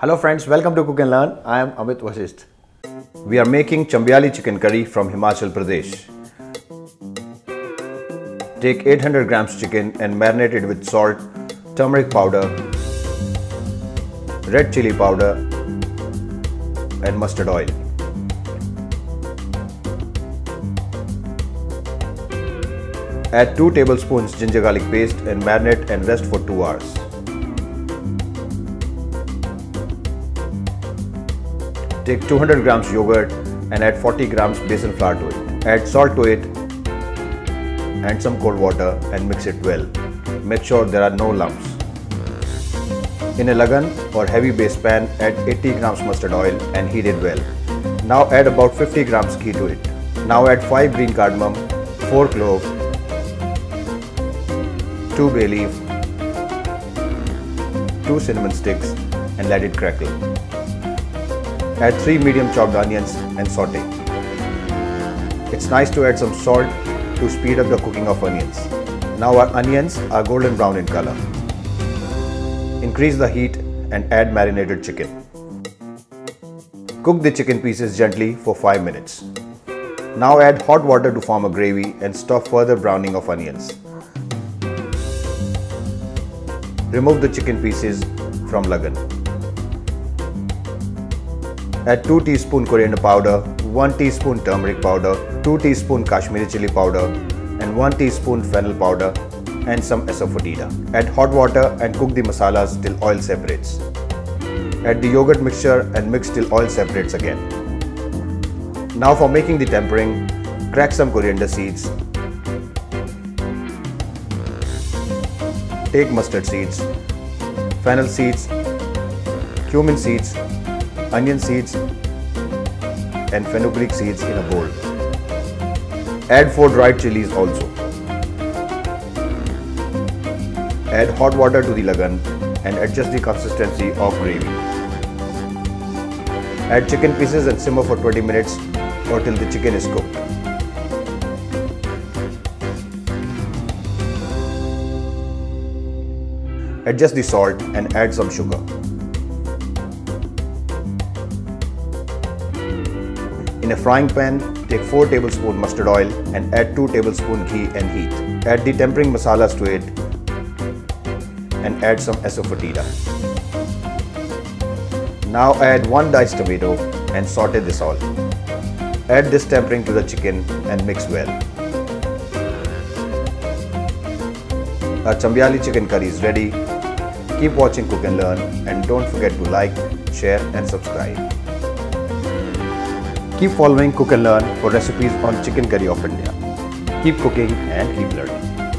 Hello friends, welcome to Cook and Learn. I am Amit Vashist. We are making Chambyali chicken curry from Himachal Pradesh. Take 800 grams chicken and marinate it with salt, turmeric powder, red chili powder and mustard oil. Add 2 tablespoons ginger garlic paste and marinate and rest for 2 hours. Take 200 grams yogurt and add 40 grams besan flour to it. Add salt to it and some cold water and mix it well. Make sure there are no lumps. In a lagan or heavy base pan, add 80 grams mustard oil and heat it well. Now add about 50 grams ghee to it. Now add 5 green cardamom, 4 cloves, 2 bay leaf, 2 cinnamon sticks and let it crackle. Add 3 medium chopped onions and sauté. It's nice to add some salt to speed up the cooking of onions. Now our onions are golden brown in color. Increase the heat and add marinated chicken. Cook the chicken pieces gently for 5 minutes. Now add hot water to form a gravy and stop further browning of onions. Remove the chicken pieces from lagan. Add 2 teaspoon coriander powder, 1 teaspoon turmeric powder, 2 teaspoon Kashmiri chili powder and 1 teaspoon fennel powder and some asafoetida. Add hot water and cook the masalas till oil separates. Add the yogurt mixture and mix till oil separates again. Now for making the tempering, crack some coriander seeds. Take mustard seeds, fennel seeds, cumin seeds, onion seeds and fenugreek seeds in a bowl. Add 4 dried chilies also. Add hot water to the lagan and adjust the consistency of gravy. Add chicken pieces and simmer for 20 minutes or till the chicken is cooked. Adjust the salt and add some sugar. In a frying pan, take 4 tablespoons mustard oil and add 2 tablespoons ghee and heat. Add the tempering masalas to it and add some asafoetida. Now add 1 diced tomato and saute this all. Add this tempering to the chicken and mix well. Our Chambyali chicken curry is ready. Keep watching Cook and Learn and don't forget to like, share and subscribe. Keep following Cook and Learn for recipes on chicken curry of India. Keep cooking and keep learning.